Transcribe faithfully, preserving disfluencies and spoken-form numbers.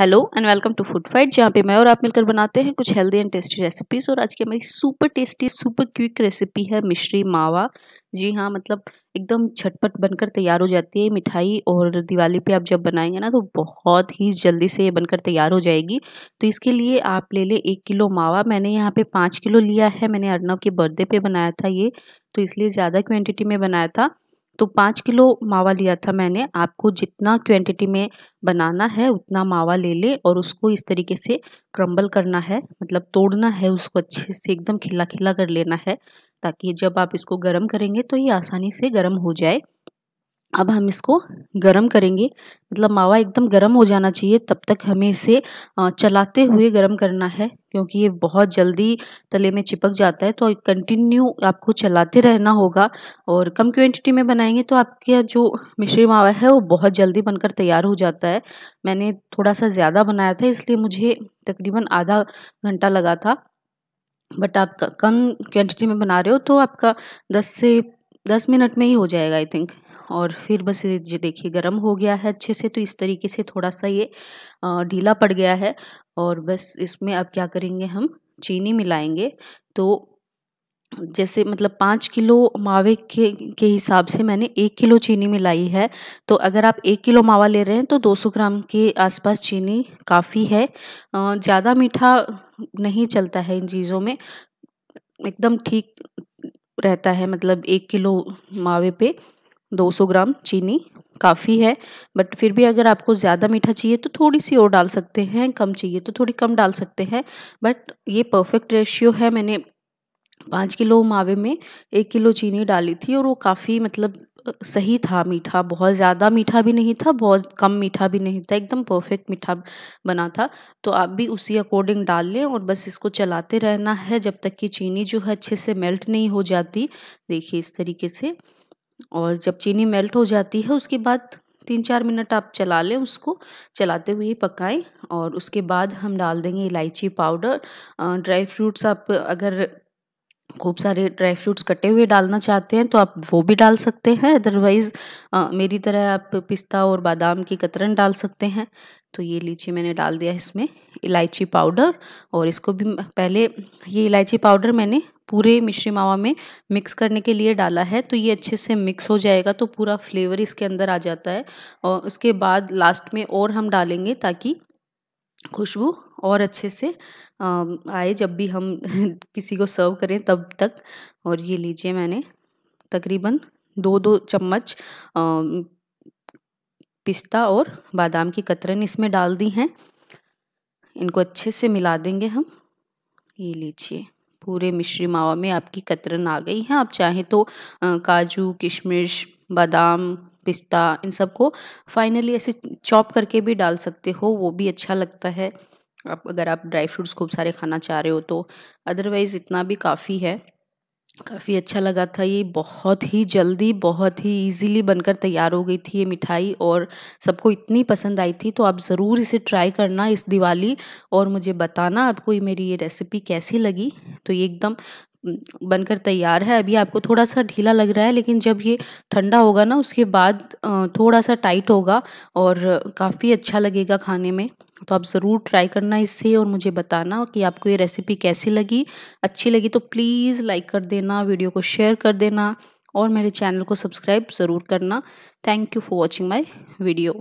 Hello and welcome to food fight, जहाँ पे मैं और आप मिलकर बनाते हैं कुछ हेल्दी एंड टेस्टी रेसिपीज़। और आज की हमारी super tasty super quick recipe है मिश्री मावा। जी हाँ, मतलब एकदम झटपट बनकर तैयार हो जाती है मिठाई, और दिवाली पे आप जब बनाएंगे ना तो बहुत ही जल्दी से ये बनकर तैयार हो जाएगी। तो इसके लिए आप ले लें एक किलो मावा। मैंने यहाँ पे पाँच किलो लिया है, मैंने अर्नव के बर्थडे पे बनाया था ये, तो इसलिए ज़्यादा क्वान्टिटी में बनाया था। तो पाँच किलो मावा लिया था मैंने। आपको जितना क्वांटिटी में बनाना है उतना मावा ले लें, और उसको इस तरीके से क्रम्बल करना है, मतलब तोड़ना है उसको अच्छे से, एकदम खिला खिला कर लेना है, ताकि जब आप इसको गर्म करेंगे तो ये आसानी से गर्म हो जाए। अब हम इसको गर्म करेंगे, मतलब मावा एकदम गर्म हो जाना चाहिए, तब तक हमें इसे चलाते हुए गर्म करना है, क्योंकि ये बहुत जल्दी तले में चिपक जाता है। तो कंटिन्यू आपको चलाते रहना होगा, और कम क्वांटिटी में बनाएंगे तो आपके जो मिश्री मावा है वो बहुत जल्दी बनकर तैयार हो जाता है। मैंने थोड़ा सा ज़्यादा बनाया था, इसलिए मुझे तकरीबन आधा घंटा लगा था, बट आप कम क्वान्टिटी में बना रहे हो तो आपका दस से दस मिनट में ही हो जाएगा आई थिंक। और फिर बस ये देखिए गर्म हो गया है अच्छे से, तो इस तरीके से थोड़ा सा ये ढीला पड़ गया है। और बस इसमें अब क्या करेंगे, हम चीनी मिलाएंगे। तो जैसे मतलब पाँच किलो मावे के के हिसाब से मैंने एक किलो चीनी मिलाई है। तो अगर आप एक किलो मावा ले रहे हैं तो दो सौ ग्राम के आसपास चीनी काफ़ी है। ज़्यादा मीठा नहीं चलता है इन चीज़ों में, एकदम ठीक रहता है, मतलब एक किलो मावे पे दो सौ ग्राम चीनी काफ़ी है। बट फिर भी अगर आपको ज़्यादा मीठा चाहिए तो थोड़ी सी और डाल सकते हैं, कम चाहिए तो थोड़ी कम डाल सकते हैं, बट ये परफेक्ट रेशियो है। मैंने पाँच किलो मावे में एक किलो चीनी डाली थी, और वो काफ़ी मतलब सही था मीठा, बहुत ज़्यादा मीठा भी नहीं था, बहुत कम मीठा भी नहीं था, एकदम परफेक्ट मीठा बना था। तो आप भी उसी अकॉर्डिंग डाल लें, और बस इसको चलाते रहना है जब तक कि चीनी जो है अच्छे से मेल्ट नहीं हो जाती। देखिए इस तरीके से, और जब चीनी मेल्ट हो जाती है उसके बाद तीन चार मिनट आप चला लें, उसको चलाते हुए पकाएं। और उसके बाद हम डाल देंगे इलायची पाउडर, ड्राई फ्रूट्स। आप अगर खूब सारे ड्राई फ्रूट्स कटे हुए डालना चाहते हैं तो आप वो भी डाल सकते हैं, अदरवाइज़ मेरी तरह आप पिस्ता और बादाम की कतरन डाल सकते हैं। तो ये लीची मैंने डाल दिया इसमें इलायची पाउडर, और इसको भी पहले, ये इलायची पाउडर मैंने पूरे मिश्री मावा में मिक्स करने के लिए डाला है, तो ये अच्छे से मिक्स हो जाएगा, तो पूरा फ्लेवर इसके अंदर आ जाता है। और उसके बाद लास्ट में और हम डालेंगे, ताकि खुशबू और अच्छे से आए जब भी हम किसी को सर्व करें तब तक। और ये लीजिए मैंने तकरीबन दो दो चम्मच पिस्ता और बादाम की कतरन इसमें डाल दी हैं। इनको अच्छे से मिला देंगे हम। ये लीजिए पूरे मिश्री मावा में आपकी कतरन आ गई है। आप चाहें तो काजू, किशमिश, बादाम, पिस्ता, इन सबको फाइनली ऐसे चॉप करके भी डाल सकते हो, वो भी अच्छा लगता है। आप अगर आप ड्राई फ्रूट्स खूब सारे खाना चाह रहे हो तो, अदरवाइज़ इतना भी काफ़ी है। काफ़ी अच्छा लगा था ये, बहुत ही जल्दी बहुत ही इजीली बनकर तैयार हो गई थी ये मिठाई, और सबको इतनी पसंद आई थी। तो आप ज़रूर इसे ट्राई करना इस दिवाली, और मुझे बताना आपको ये मेरी ये रेसिपी कैसी लगी। तो ये एकदम बनकर तैयार है। अभी आपको थोड़ा सा ढीला लग रहा है, लेकिन जब ये ठंडा होगा ना उसके बाद थोड़ा सा टाइट होगा, और काफ़ी अच्छा लगेगा खाने में। तो आप ज़रूर ट्राई करना इससे, और मुझे बताना कि आपको ये रेसिपी कैसी लगी। अच्छी लगी तो प्लीज़ लाइक कर देना, वीडियो को शेयर कर देना, और मेरे चैनल को सब्सक्राइब ज़रूर करना। Thank you for watching my video.